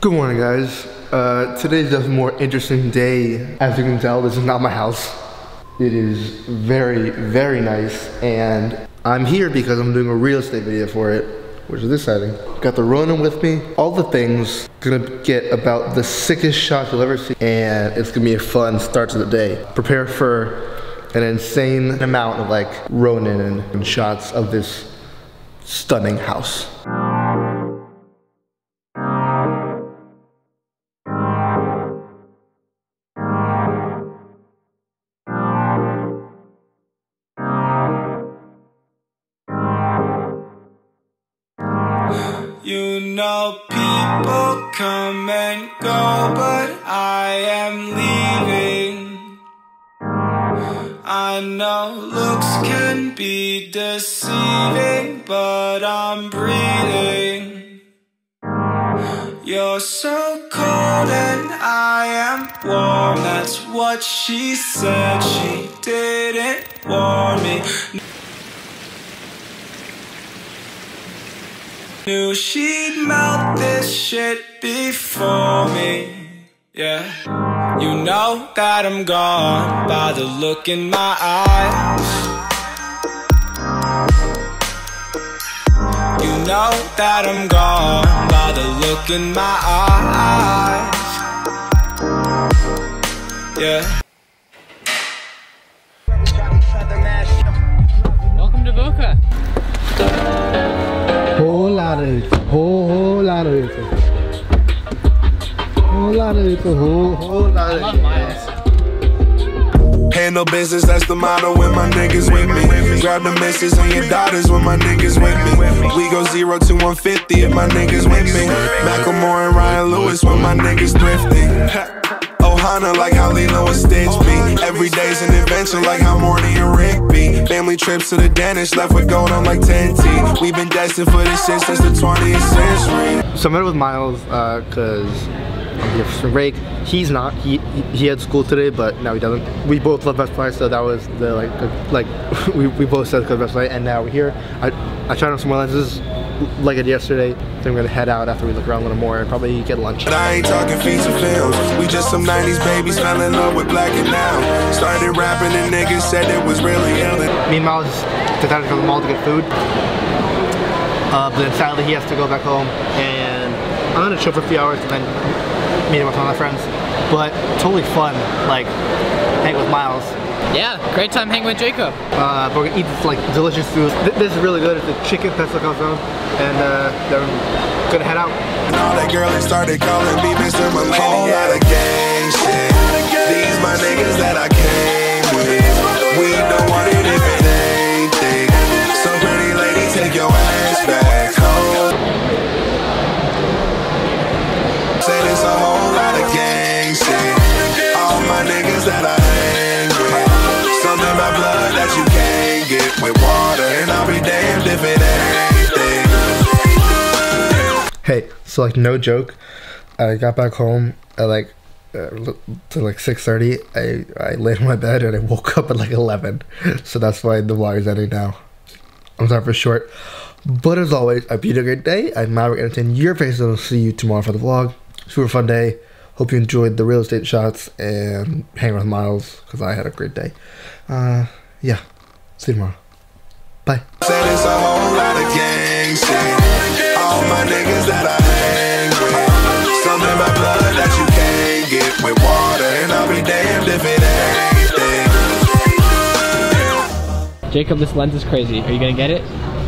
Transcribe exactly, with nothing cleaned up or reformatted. Good morning, guys. Uh, today's just a more interesting day. As you can tell, this is not my house. It is very, very nice, and I'm here because I'm doing a real estate video for it, which is exciting. Got the Rona with me. All the things. Gonna get about the sickest shot you'll ever see, and it's gonna be a fun start to the day. Prepare for an insane amount of like Ronin and, and shots of this stunning house. You know people come and go, but I am leaving. I know looks can be deceiving, but I'm breathing. You're so cold and I am warm. That's what she said, she didn't warn me. Knew she'd melt this shit before me, yeah. You know that I'm gone by the look in my eyes. You know that I'm gone by the look in my eyes, yeah. Welcome to Boca. Whole lot of it, whole whole lot of it, whole lot of it, whole whole lot of it. Miles. Handle business, that's the motto when my niggas with me. Grab the misses and your daughters when my niggas with me. We go zero to one fifty if my niggas with me. Macklemore and Ryan Lewis when my niggas thrifty. Ohana like how Lilo and Stitch be. Every day's an adventure like how Morty and Rick be. Family trips to the dentist, left with gold on like ten T. We've been destined for this shit since the twentieth century. So I met with Miles uh, cause I'm here for some break. He's not, he, he he had school today, but now he doesn't. We both love Best Buy, so that was the like, the, like we, we both said Best Buy, and now we're here. I, I tried on some more lenses like it yesterday, then so I'm gonna head out after we look around a little more and probably get lunch. But I ain't talking feats and films, we just some nineties babies fell in love with black and now. Started rapping and niggas said it was really ill. Me and Miles decided to go to the mall to get food, uh, but then sadly he has to go back home, and I'm gonna chill for a few hours and then meet him with one of my friends. But totally fun, like, hang with Miles. Yeah, great time hanging with Jacob. Uh, but we're gonna eat this like delicious food. Th this is really good. It's a chicken pesto calzone, and uh, then we're gonna head out. And all that girl that started calling me Mister Millennium. Whole lot of gang shit. These my niggas that I came with. We don't want it if it ain't thick. So pretty lady, take your ass back home. Say this a whole lot of gang shit. All my niggas that I. Hey, so like no joke, I got back home at like uh, to like six thirty. I, I laid in my bed and I woke up at like eleven, so that's why the vlog is ending now. I'm sorry for short, but as always, I hope you had a great day. I'm Maverick, entertain your faces, and I'll see you tomorrow for the vlog. Super fun day. Hope you enjoyed the real estate shots and hanging with Miles because I had a great day. Uh, yeah, see you tomorrow. Bye. Say there's a whole lot of gang shit. All my niggas that I hang with. Some in my blood that you can't get with water, and I'll be damned if it ain't. Jacob, this lens is crazy. Are you gonna get it?